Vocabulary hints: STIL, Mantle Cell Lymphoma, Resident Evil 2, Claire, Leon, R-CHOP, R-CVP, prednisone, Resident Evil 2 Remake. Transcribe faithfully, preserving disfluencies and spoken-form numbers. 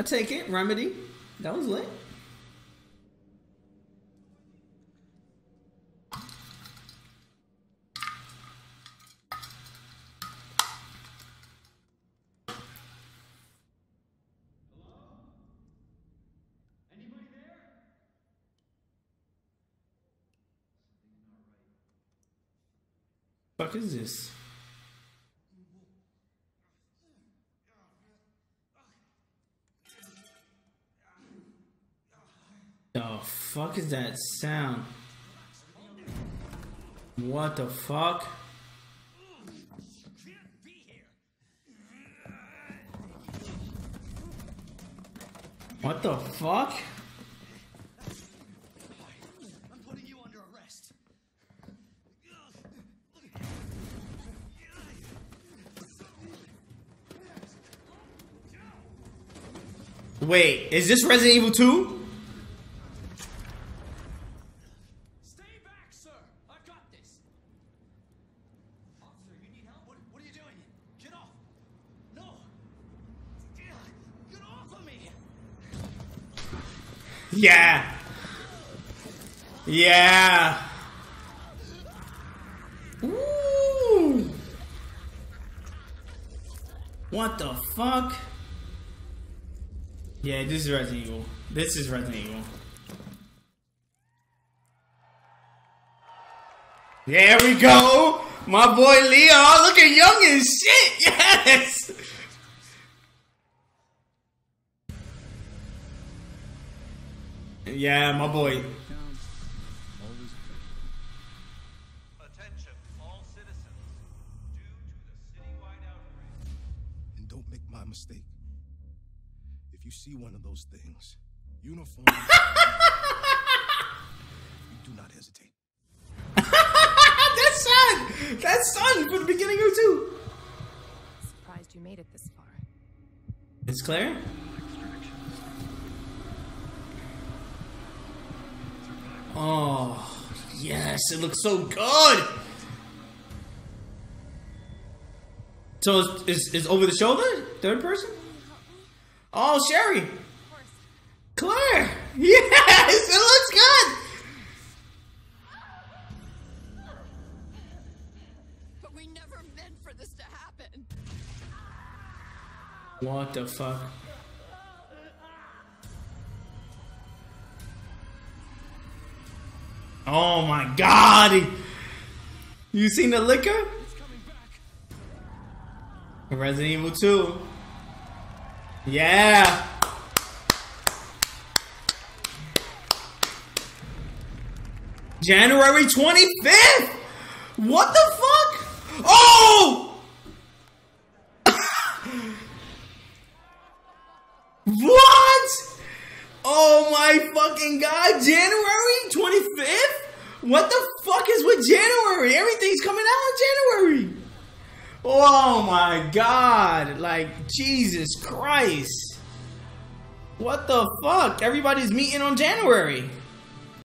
I take it, Remedy. That was lit. What is this? The fuck is that sound? What the fuck? What the fuck? Wait, is this Resident Evil two? Stay back, sir. I've got this. Officer, you need help? What, what are you doing? Get off. No. Get off of me. Yeah. Yeah. Ooh. What the fuck? Yeah, this is Resident Evil. This is Resident Evil. There we go! My boy Leon looking young as shit! Yes! Yeah, my boy. Attention, all citizens. Due to the citywide outbreak. And don't make my mistake. If you see one of those things, uniform, you do not hesitate. That's Sun! That's Sun from the beginning of two! Surprised you made it this far. It's Claire? Oh, yes, it looks so good! So it's, it's, it's over the shoulder? Third person? Oh, Sherry! Claire! Yes! It looks good! But we never meant for this to happen. What the fuck? Oh my god! You seen the liquor? It's coming back. Resident Evil two. Yeah. January twenty-fifth. What the fuck? Oh. What? Oh my fucking god. January twenty-fifth? What the fuck is with January? Everything's coming out in January. Oh my god, like, Jesus Christ. What the fuck? Everybody's meeting on January.